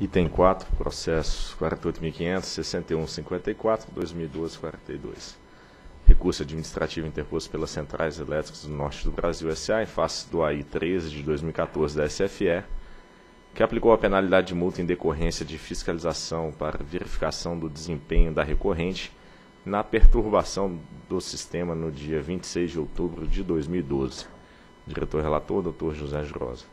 Item 4, processo 48.500.6154/2012-42. Recurso administrativo interposto pelas Centrais Elétricas do Norte do Brasil S.A. em face do AI-13 de 2014 da SFE, que aplicou a penalidade de multa em decorrência de fiscalização para verificação do desempenho da recorrente na perturbação do sistema no dia 26 de outubro de 2012. Diretor relator, Dr. José Jurhosa.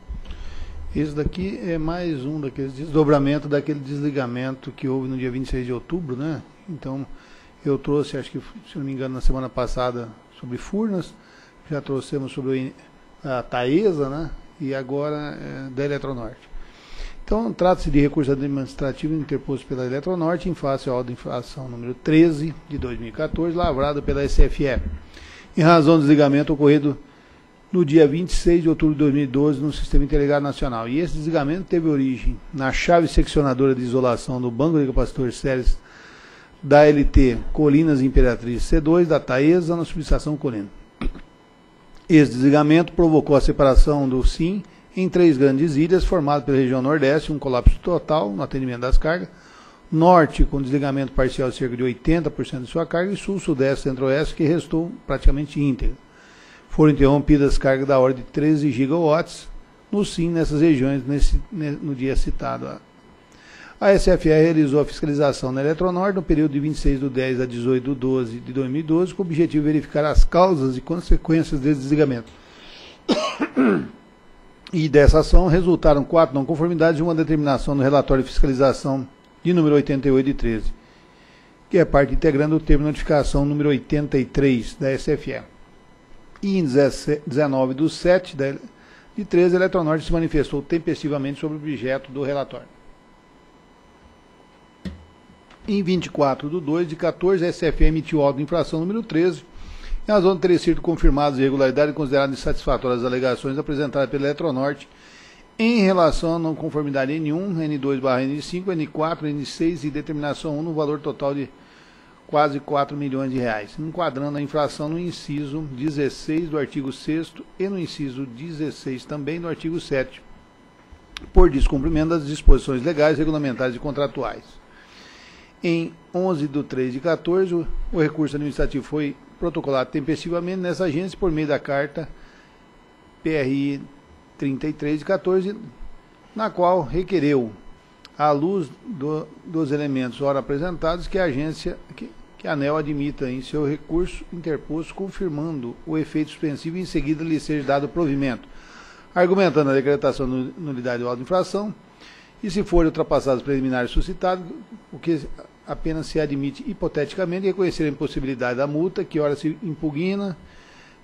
Isso daqui é mais um daqueles desdobramento daquele desligamento que houve no dia 26 de outubro, né? Então, eu trouxe, acho que, se não me engano, na semana passada sobre Furnas, já trouxemos sobre a Taesa, né? E agora da Eletronorte. Então, trata-se de recurso administrativo interposto pela Eletronorte em face à ordem de infração número 13 de 2014, lavrado pela SFE, em razão do desligamento ocorrido no dia 26 de outubro de 2012 no Sistema Interligado Nacional. E esse desligamento teve origem na chave seccionadora de isolação do banco de capacitores séries da LT Colinas Imperatriz C2, da Taesa, na subestação Colina. Esse desligamento provocou a separação do SIN em 3 grandes ilhas, formado pela região Nordeste, um colapso total no atendimento das cargas, Norte, com desligamento parcial de cerca de 80% de sua carga, e Sul, Sudeste, Centro-Oeste, que restou praticamente íntegra. Foram interrompidas cargas da ordem de 13 gigawatts no SIN nessas regiões no dia citado. A SFE realizou a fiscalização na Eletronorte no período de 26/10 a 18/12/2012, com o objetivo de verificar as causas e consequências desse desligamento. E dessa ação resultaram 4 não conformidades e uma determinação no relatório de fiscalização de número 88 de 13, que é parte integrando o termo de notificação número 83 da SFE. E em 19/7 de 13, a Eletronorte se manifestou tempestivamente sobre o objeto do relatório. Em 24/2 de 14, a SFE emitiu auto de infração número 13, em razão de ter sido confirmadas irregularidades consideradas insatisfatórias as alegações apresentadas pela Eletronorte em relação a não conformidade N1, N2/N5, N4, N6 e determinação 1 no valor total de quase R$ 4 milhões, enquadrando a infração no inciso 16 do artigo 6º e no inciso 16 também do artigo 7, por descumprimento das disposições legais, regulamentares e contratuais. Em 11/3 de 14, o recurso administrativo foi protocolado tempestivamente nessa agência por meio da carta PRI 33 de 14, na qual requereu, à luz dos elementos ora apresentados, que a agência que a ANEEL admita em seu recurso interposto, confirmando o efeito suspensivo e em seguida lhe seja dado provimento, argumentando a decretação de nulidade do auto de infração, e se forem ultrapassados os preliminares suscitados, o que apenas se admite hipoteticamente, reconhecer a impossibilidade da multa, que ora se impugna,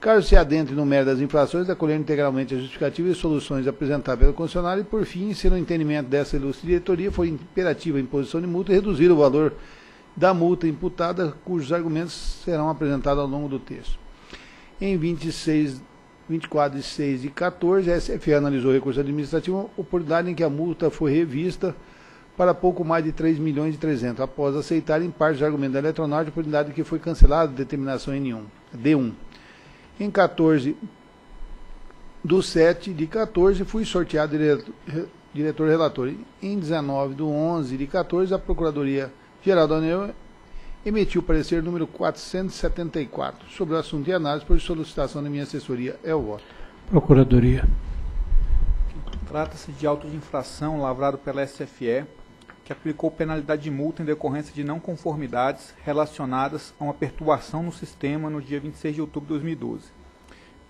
caso se adentre no mérito das infrações, acolhendo integralmente as justificativas e soluções apresentadas pelo concessionário, e por fim, se no entendimento dessa ilustre diretoria for imperativa a imposição de multa, reduzir o valor da multa imputada, cujos argumentos serão apresentados ao longo do texto. Em 24/6 e 14, a SFE analisou o recurso administrativo, oportunidade em que a multa foi revista para pouco mais de R$ 3.300.000, após aceitar em parte os argumentos da Eletronorte, oportunidade que foi cancelada a determinação N1, D1. Em 14/7 de 14, fui sorteado diretor relator. Em 19/11 de 14, a Procuradoria Geraldo Aneel emitiu o parecer número 474 sobre o assunto de análise por solicitação da minha assessoria. É o voto. Procuradoria. Trata-se de auto de infração lavrado pela SFE, que aplicou penalidade de multa em decorrência de não conformidades relacionadas a uma perturbação no sistema no dia 26 de outubro de 2012.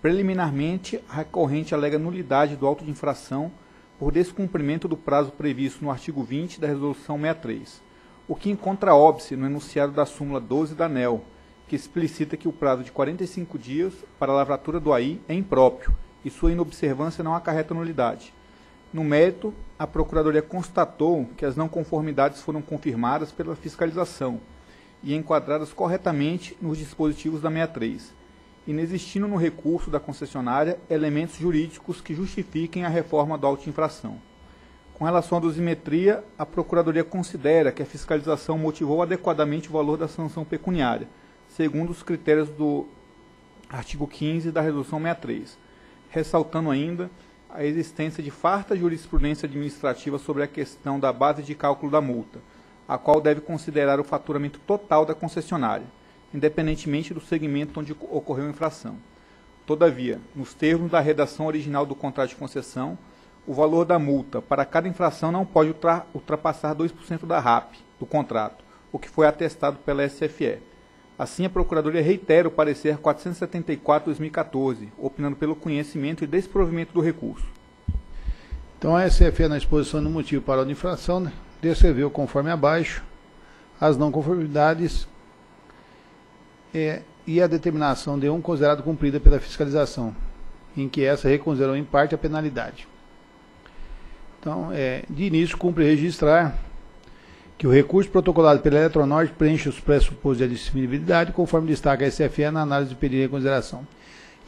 Preliminarmente, a recorrente alega nulidade do auto de infração por descumprimento do prazo previsto no artigo 20 da Resolução 63. O que encontra óbice no enunciado da súmula 12 da ANEEL, que explicita que o prazo de 45 dias para a lavratura do AI é impróprio e sua inobservância não acarreta nulidade. No mérito, a Procuradoria constatou que as não conformidades foram confirmadas pela fiscalização e enquadradas corretamente nos dispositivos da 63, inexistindo no recurso da concessionária elementos jurídicos que justifiquem a reforma do auto de infração. Com relação à dosimetria, a Procuradoria considera que a fiscalização motivou adequadamente o valor da sanção pecuniária, segundo os critérios do artigo 15 da Resolução 63, ressaltando ainda a existência de farta jurisprudência administrativa sobre a questão da base de cálculo da multa, a qual deve considerar o faturamento total da concessionária, independentemente do segmento onde ocorreu a infração. Todavia, nos termos da redação original do contrato de concessão, o valor da multa para cada infração não pode ultrapassar 2% da RAP do contrato, o que foi atestado pela SFE. Assim, a Procuradoria reitera o parecer 474/2014, opinando pelo conhecimento e desprovimento do recurso. Então, a SFE, na exposição do motivo para a infração, descreveu, conforme abaixo, as não conformidades e a determinação de um considerado cumprida pela fiscalização, em que essa reconsiderou em parte a penalidade. Então, de início, cumpre registrar que o recurso protocolado pela Eletronorte preenche os pressupostos de admissibilidade, conforme destaca a SFE na análise do pedido de reconsideração.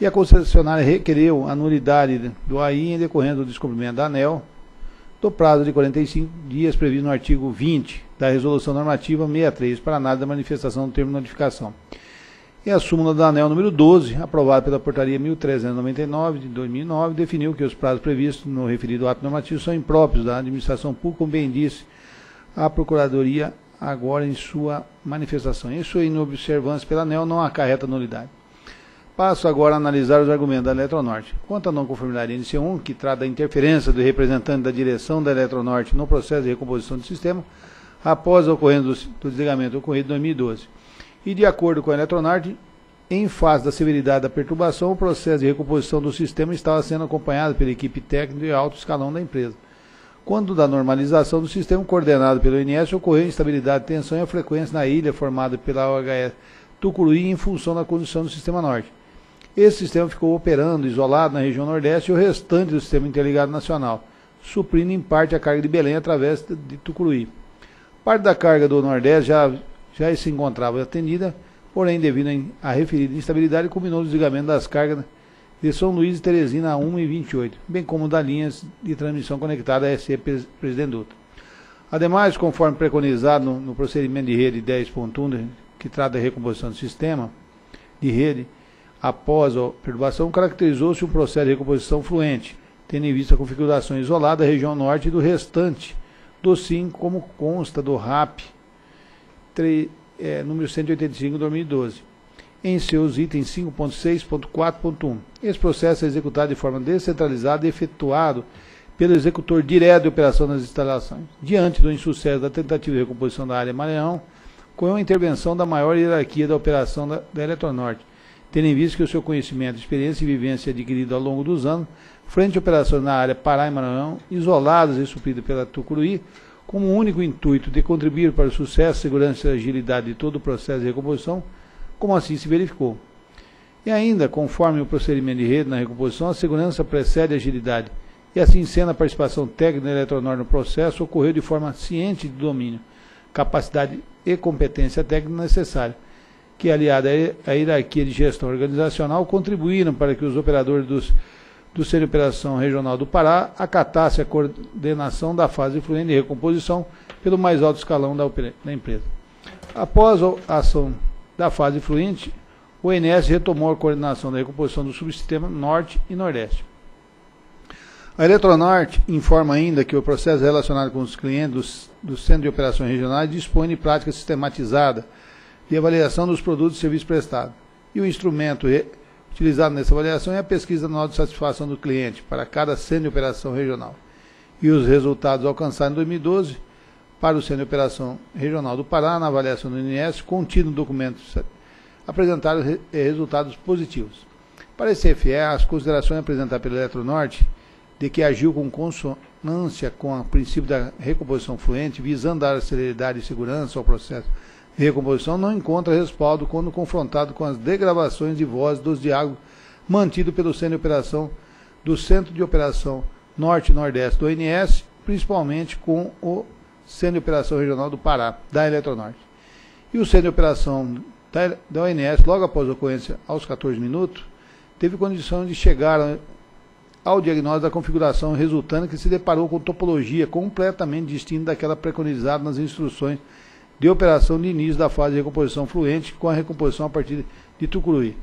E a concessionária requereu a nulidade do AI em decorrência do descumprimento da ANEEL do prazo de 45 dias previsto no artigo 20 da Resolução Normativa 63 para análise da manifestação do termo de notificação. E a súmula da ANEEL número 12, aprovada pela Portaria 1.399 de 2009, definiu que os prazos previstos no referido ato normativo são impróprios da administração pública, como bem disse a Procuradoria agora em sua manifestação. Isso em inobservância pela ANEEL não acarreta nulidade. Passo agora a analisar os argumentos da Eletronorte. Quanto à não conformidade NC1, que trata da interferência do representante da direção da Eletronorte no processo de recomposição do sistema, após a ocorrência do desligamento ocorrido em 2012, e, de acordo com a Eletronorte, em face da severidade da perturbação, o processo de recomposição do sistema estava sendo acompanhado pela equipe técnica e alto escalão da empresa. Quando da normalização do sistema coordenado pelo ONS, ocorreu instabilidade, tensão e a frequência na ilha formada pela UHE Tucuruí em função da condição do sistema norte. Esse sistema ficou operando isolado na região nordeste e o restante do sistema interligado nacional, suprindo em parte a carga de Belém através de Tucuruí. Parte da carga do nordeste já se encontrava atendida, porém, devido à referida instabilidade, culminou o desligamento das cargas de São Luís e Teresina a 1h28, bem como da linha de transmissão conectada à SE Presidente Dutra. Ademais, conforme preconizado no procedimento de rede 10.1, que trata da recomposição do sistema de rede, após a perturbação, caracterizou-se um processo de recomposição fluente, tendo em vista a configuração isolada da região norte e do restante do SIN, como consta do RAP, número 185, 2012, em seus itens 5.6.4.1. Esse processo é executado de forma descentralizada e efetuado pelo executor direto de operação das instalações, diante do insucesso da tentativa de recomposição da área Maranhão, com a intervenção da maior hierarquia da operação da Eletronorte, tendo em vista que o seu conhecimento, experiência e vivência adquirido ao longo dos anos, frente a operações na área Pará e Maranhão, isoladas e supridas pela Tucuruí, como o único intuito de contribuir para o sucesso, segurança e agilidade de todo o processo de recomposição, como assim se verificou. E ainda, conforme o procedimento de rede na recomposição, a segurança precede a agilidade, e assim sendo a participação técnica da Eletronorte no processo ocorreu de forma ciente de domínio, capacidade e competência técnica necessária, que aliada à hierarquia de gestão organizacional contribuíram para que os operadores do Centro de Operação Regional do Pará acatasse a coordenação da fase fluente de recomposição pelo mais alto escalão da empresa. Após a ação da fase fluente, o ONS retomou a coordenação da recomposição do subsistema norte e nordeste. A Eletronorte informa ainda que o processo relacionado com os clientes do Centro de Operações Regionais dispõe de prática sistematizada de avaliação dos produtos e serviços prestados, e o instrumento utilizado nessa avaliação é a pesquisa anual de satisfação do cliente para cada centro de operação regional. E os resultados alcançados em 2012 para o Centro de Operação Regional do Pará, na avaliação do INS, contido no documento, apresentaram resultados positivos. Para a SFE, as considerações apresentadas pela Eletronorte de que agiu com consonância com o princípio da recomposição fluente, visando dar celeridade e segurança ao processo de recomposição, não encontra respaldo quando confrontado com as degravações de voz dos diálogos mantidos pelo Centro de Operação do Centro de Operação Norte e Nordeste do ONS, principalmente com o Centro de Operação Regional do Pará, da Eletronorte. E o Centro de Operação da ONS, logo após a ocorrência, aos 14 minutos, teve condição de chegar ao diagnóstico da configuração resultante que se deparou com topologia completamente distinta daquela preconizada nas instruções de operação de início da fase de recomposição fluente com a recomposição a partir de Tucuruí.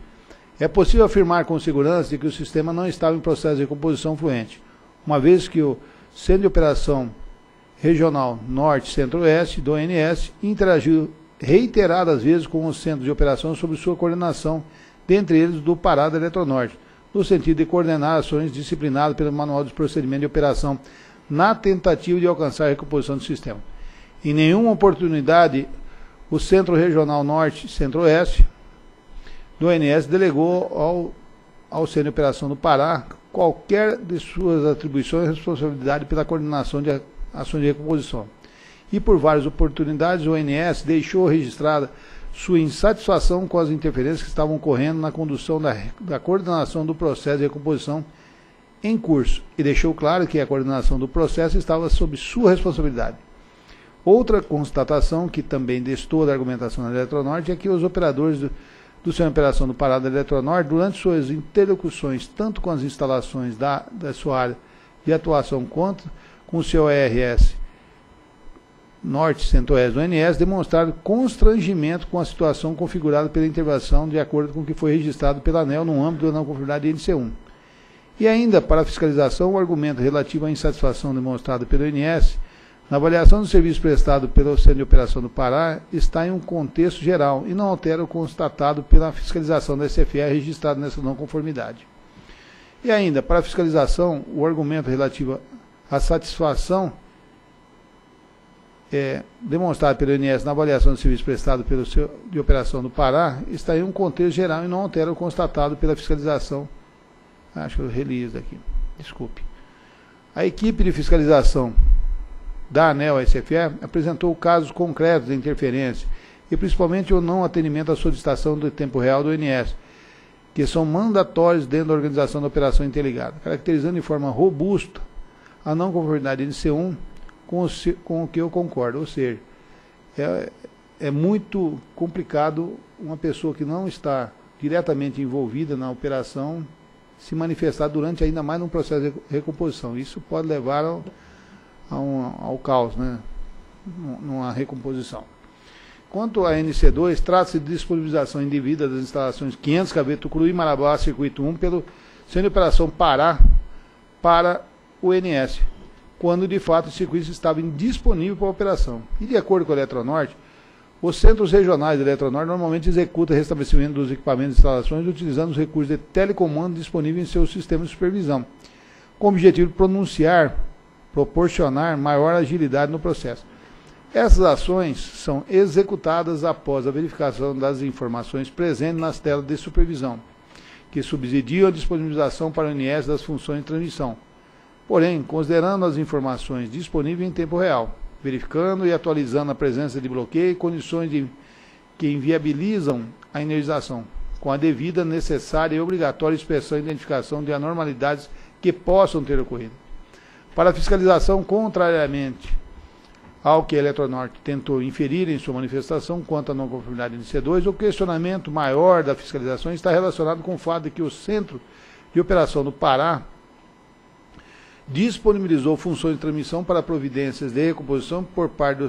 É possível afirmar com segurança que o sistema não estava em processo de recomposição fluente, uma vez que o Centro de Operação Regional Norte-Centro-Oeste, do ONS, interagiu reiteradas vezes com os centros de operação sobre sua coordenação, dentre eles do Pará da Eletronorte, no sentido de coordenar ações disciplinadas pelo Manual dos Procedimentos de Operação, na tentativa de alcançar a recomposição do sistema. Em nenhuma oportunidade, o Centro Regional Norte-Centro-Oeste do ONS delegou ao Centro de Operação do Pará qualquer de suas atribuições e responsabilidade pela coordenação de ações de recomposição. E por várias oportunidades, o ONS deixou registrada sua insatisfação com as interferências que estavam ocorrendo na condução da coordenação do processo de recomposição em curso, e deixou claro que a coordenação do processo estava sob sua responsabilidade. Outra constatação que também destoa da argumentação da Eletronorte é que os operadores do Centro de Operação do Pará da Eletronorte, durante suas interlocuções tanto com as instalações da sua área de atuação quanto com o seu ERS Norte-Centro-Oeste do ONS, demonstraram constrangimento com a situação configurada pela intervenção de acordo com o que foi registrado pela ANEEL no âmbito da não conformidade NC1. E ainda, para a fiscalização, o argumento relativo à insatisfação demonstrada pelo ONS na avaliação do serviço prestado pelo Centro de Operação do Pará está em um contexto geral e não altera o constatado pela fiscalização da SFE registrado nessa não conformidade. E ainda, para a fiscalização, o argumento relativo à satisfação demonstrado pelo ONS na avaliação do serviço prestado pelo Centro de Operação do Pará está em um contexto geral e não altera o constatado pela fiscalização. Acho que eu reli isso daqui, desculpe. A equipe de fiscalização da ANEEL-SFE apresentou casos concretos de interferência e principalmente o não atendimento à solicitação do tempo real do ONS, que são mandatórios dentro da organização da operação interligada, caracterizando de forma robusta a não conformidade NC1 com o que eu concordo. Ou seja, é muito complicado uma pessoa que não está diretamente envolvida na operação se manifestar durante ainda mais um processo de recomposição. Isso pode levar ao caos, né? Numa recomposição. Quanto à NC2, trata-se de disponibilização indevida das instalações 500 KV Tucuruí Marabá, Circuito 1, pelo Centro de Operação Pará para o ONS, quando de fato o circuito estava indisponível para a operação. E de acordo com a Eletronorte, os centros regionais da Eletronorte normalmente executam restabelecimento dos equipamentos e instalações utilizando os recursos de telecomando disponíveis em seus sistemas de supervisão, com o objetivo de proporcionar maior agilidade no processo. Essas ações são executadas após a verificação das informações presentes nas telas de supervisão, que subsidiam a disponibilização para o ONS das funções de transmissão. Porém, considerando as informações disponíveis em tempo real, verificando e atualizando a presença de bloqueio e condições que inviabilizam a energização, com a devida, necessária e obrigatória inspeção e identificação de anormalidades que possam ter ocorrido. Para a fiscalização, contrariamente ao que a Eletronorte tentou inferir em sua manifestação quanto à não conformidade do NC2, o questionamento maior da fiscalização está relacionado com o fato de que o Centro de Operação do Pará disponibilizou funções de transmissão para providências de recomposição por parte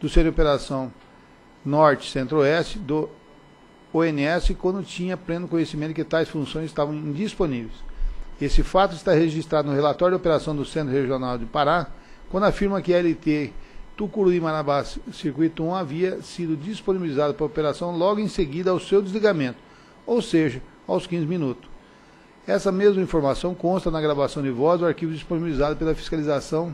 do Centro de Operação Norte-Centro-Oeste do ONS quando tinha pleno conhecimento que tais funções estavam indisponíveis. Esse fato está registrado no relatório de operação do Centro Regional de Pará, quando afirma que a LT Tucuruí Marabá Circuito 1 havia sido disponibilizada para operação logo em seguida ao seu desligamento, ou seja, aos 15 minutos. Essa mesma informação consta na gravação de voz do arquivo disponibilizado pela fiscalização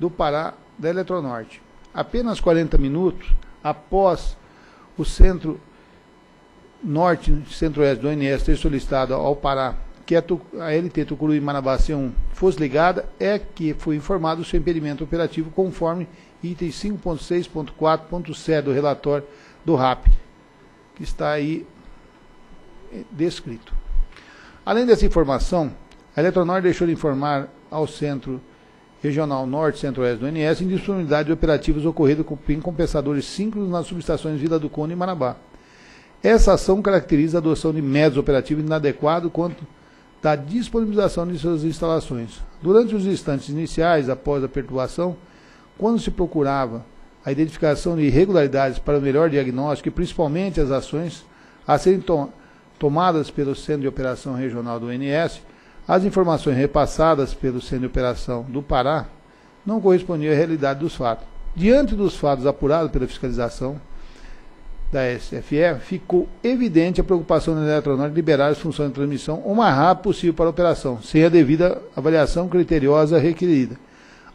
do Pará da Eletronorte. Apenas 40 minutos após o Centro Norte-Centro-Oeste do ONS ter solicitado ao Pará que a LT Tucuruí Marabá C1 fosse ligada, é que foi informado o seu impedimento operativo conforme item 5.6.4.7 do relatório do RAP, que está aí descrito. Além dessa informação, a Eletronorte deixou de informar ao Centro Regional Norte-Centro-Oeste do ONS indisponibilidade de operativos ocorrido com PIN compensadores síncronos nas subestações Vila do Cone e Marabá. Essa ação caracteriza a adoção de métodos operativos inadequados quanto da disponibilização de suas instalações. Durante os instantes iniciais, após a perturbação, quando se procurava a identificação de irregularidades para o melhor diagnóstico e principalmente as ações a serem tomadas pelo Centro de Operação Regional do ONS, As informações repassadas pelo Centro de Operação do Pará não correspondiam à realidade dos fatos. Diante dos fatos apurados pela fiscalização da SFE, ficou evidente a preocupação da Eletronorte de liberar as funções de transmissão o mais rápido possível para a operação, sem a devida avaliação criteriosa requerida,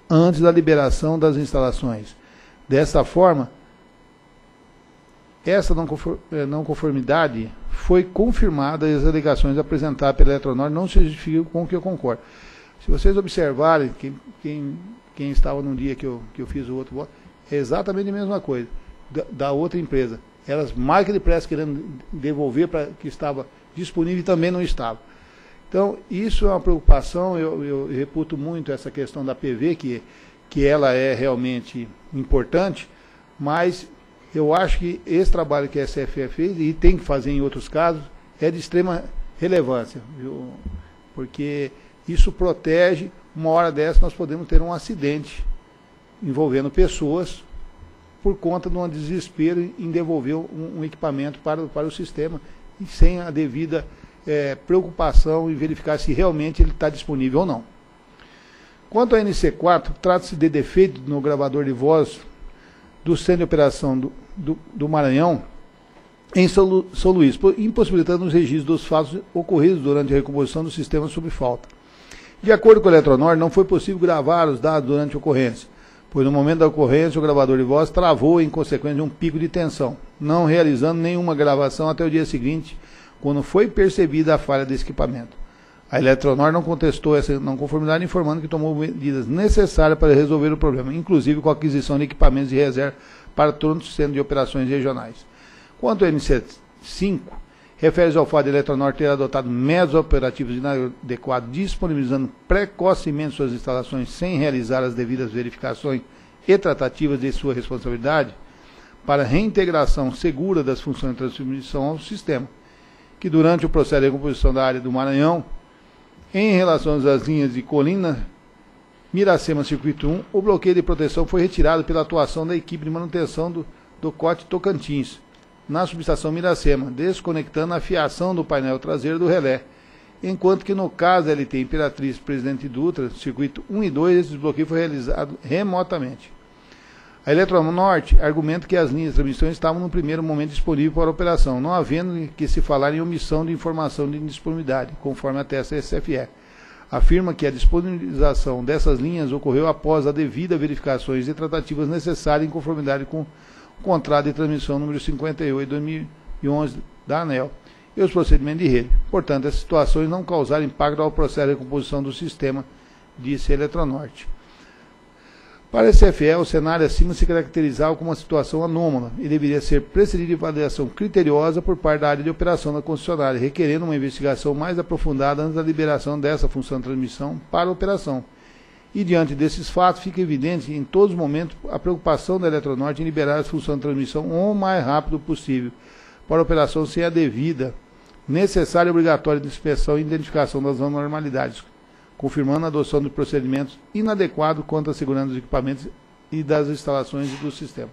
antes da liberação das instalações. Dessa forma, essa não conformidade foi confirmada e as alegações apresentadas pela Eletronorte não se justificam, com o que eu concordo. Se vocês observarem, quem estava num dia que eu fiz o outro voto, é exatamente a mesma coisa, da outra empresa. Elas mais que depressa querendo devolver para que estava disponível e também não estava. Então, isso é uma preocupação, eu reputo muito essa questão da PV, que ela é realmente importante, mas eu acho que esse trabalho que a SFE fez, e tem que fazer em outros casos, é de extrema relevância, viu? Porque isso protege, uma hora dessa nós podemos ter um acidente envolvendo pessoas por conta de um desespero em devolver um equipamento para o sistema, e sem a devida preocupação em verificar se realmente ele está disponível ou não. Quanto à NC4, trata-se de defeito no gravador de voz do Centro de Operação do Maranhão, em São Luís, impossibilitando os registros dos fatos ocorridos durante a recomposição do sistema sob falta. De acordo com a Eletronorte, não foi possível gravar os dados durante a ocorrência, pois no momento da ocorrência o gravador de voz travou em consequência de um pico de tensão, não realizando nenhuma gravação até o dia seguinte, quando foi percebida a falha desse equipamento. A Eletronorte não contestou essa não conformidade, informando que tomou medidas necessárias para resolver o problema, inclusive com a aquisição de equipamentos de reserva para todo o centro de operações regionais. Quanto ao NC5, refere-se ao fato de a Eletronorte ter adotado métodos operativos inadequados, disponibilizando precocemente suas instalações sem realizar as devidas verificações e tratativas de sua responsabilidade para a reintegração segura das funções de transmissão ao sistema, que durante o processo de recomposição da área do Maranhão, em relação às linhas de Colina, Miracema, Circuito 1, o bloqueio de proteção foi retirado pela atuação da equipe de manutenção do Cote Tocantins, na subestação Miracema, desconectando a fiação do painel traseiro do relé, enquanto que no caso da LT Imperatriz Presidente Dutra, Circuito 1 e 2, esse desbloqueio foi realizado remotamente. A Eletronorte argumenta que as linhas de transmissão estavam no primeiro momento disponíveis para a operação, não havendo que se falar em omissão de informação de indisponibilidade, conforme a Taesa SFE. Afirma que a disponibilização dessas linhas ocorreu após a devida verificações e tratativas necessárias em conformidade com o contrato de transmissão número 58/2011 da ANEEL e os procedimentos de rede. Portanto, as situações não causaram impacto ao processo de recomposição do sistema, disse a Eletronorte. Para a SFE, o cenário acima se caracterizava como uma situação anômala e deveria ser precedido de avaliação criteriosa por parte da área de operação da concessionária, requerendo uma investigação mais aprofundada antes da liberação dessa função de transmissão para a operação. E diante desses fatos, fica evidente em todos os momentos a preocupação da Eletronorte em liberar a função de transmissão o mais rápido possível para a operação sem a devida, necessária e obrigatória de inspeção e identificação das anormalidades, confirmando a adoção de procedimentos inadequados quanto à segurança dos equipamentos e das instalações do sistema.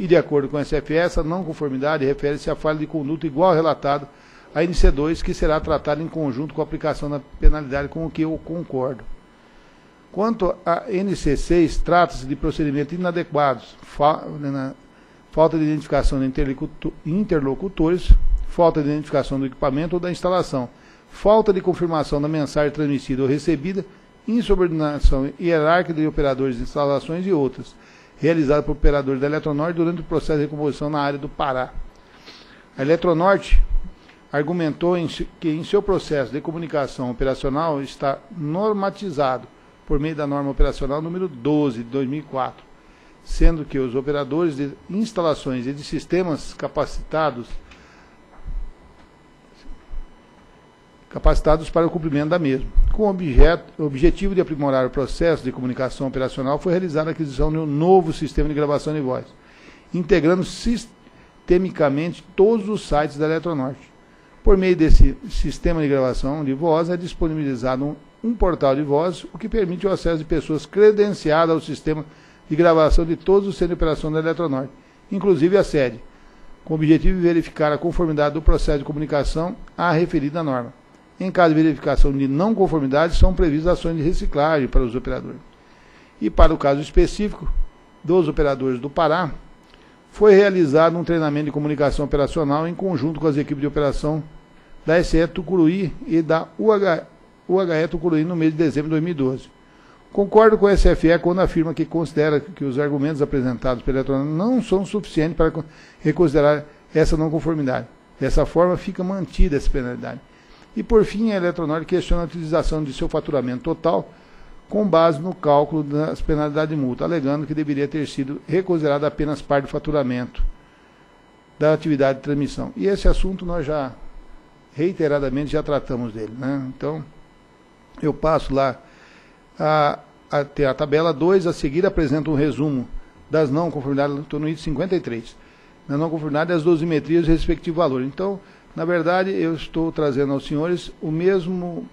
E, de acordo com a SFE, essa não conformidade refere-se à falha de conduta igual relatada à NC2, que será tratada em conjunto com a aplicação da penalidade, com o que eu concordo. Quanto à NC6, trata-se de procedimentos inadequados, falta de identificação de interlocutores, falta de identificação do equipamento ou da instalação, falta de confirmação da mensagem transmitida ou recebida, insubordinação hierárquica de operadores de instalações e outras, realizada por operadores da Eletronorte durante o processo de recomposição na área do Pará. A Eletronorte argumentou que em seu processo de comunicação operacional está normatizado por meio da norma operacional número 12 de 2004, sendo que os operadores de instalações e de sistemas capacitados para o cumprimento da mesma. Com o objetivo de aprimorar o processo de comunicação operacional, foi realizada a aquisição de um novo sistema de gravação de voz, integrando sistemicamente todos os sites da Eletronorte. Por meio desse sistema de gravação de voz, é disponibilizado um portal de voz, o que permite o acesso de pessoas credenciadas ao sistema de gravação de todos os centros de operação da Eletronorte, inclusive a sede, com o objetivo de verificar a conformidade do processo de comunicação à referida norma. Em caso de verificação de não conformidade, são previstas ações de reciclagem para os operadores. E para o caso específico dos operadores do Pará, foi realizado um treinamento de comunicação operacional em conjunto com as equipes de operação da SE Tucuruí e da UHE Tucuruí no mês de dezembro de 2012. Concordo com a SFE quando afirma que considera que os argumentos apresentados pela Eletronorte não são suficientes para reconsiderar essa não conformidade. Dessa forma, fica mantida essa penalidade. E, por fim, a Eletronorte questiona a utilização de seu faturamento total com base no cálculo das penalidades de multa, alegando que deveria ter sido reconsiderada apenas parte do faturamento da atividade de transmissão. E esse assunto nós já, reiteradamente, já tratamos dele, né? Então, eu passo lá até a tabela 2, a seguir apresenta um resumo das não conformidades, estou no item 53, da não conformidade das dosimetrias e o respectivo valor. Então, na verdade, eu estou trazendo aos senhores o mesmo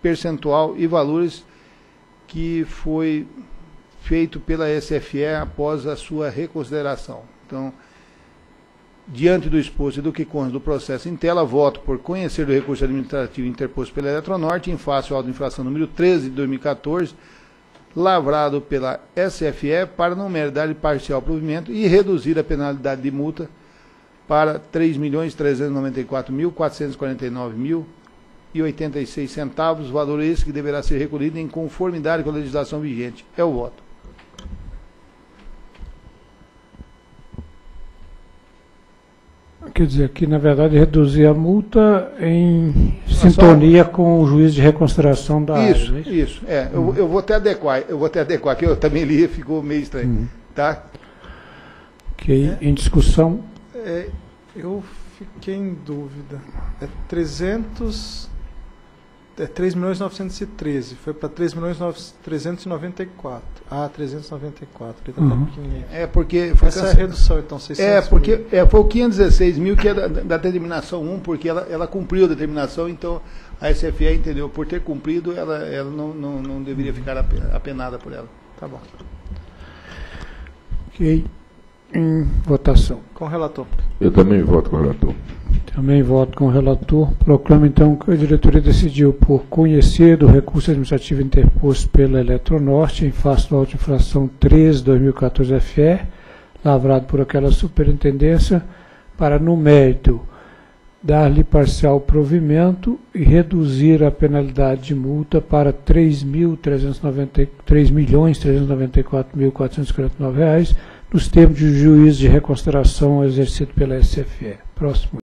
percentual e valores que foi feito pela SFE após a sua reconsideração. Então, diante do exposto e do que consta do processo em tela, voto por conhecer do recurso administrativo interposto pela Eletronorte em face ao auto de infração número 13 de 2014, lavrado pela SFE para não merecer de parcial provimento e reduzir a penalidade de multa para R$ 3.394.449,86 centavos, valor esse que deverá ser recolhido em conformidade com a legislação vigente. É o voto. Quer dizer que, na verdade, reduzir a multa em sintonia com o juiz de reconsideração da área. Isso, isso. É, eu vou até adequar, que eu também li e ficou meio estranho. Tá? Ok, é. Em discussão. É, eu fiquei em dúvida. É 3.913, foi para 3.394. Ah, 394, letra pequenininha. É porque foi essa redução, então, 600. É porque foi o 516 mil que é da determinação 1, porque ela cumpriu a determinação, então a SFE entendeu, por ter cumprido, ela não deveria ficar apenada por ela. Tá bom. Ok. Em votação. Com o relator. Eu também voto com o relator. Também voto com o relator. Proclamo, então, que a diretoria decidiu por conhecer do recurso administrativo interposto pela Eletronorte em face do auto de infração 13/2014 FE, lavrado por aquela superintendência, para, no mérito, dar-lhe parcial provimento e reduzir a penalidade de multa para R$ 3.394.449,00, nos termos de juízo de reconsideração exercido pela SFE. Próximo.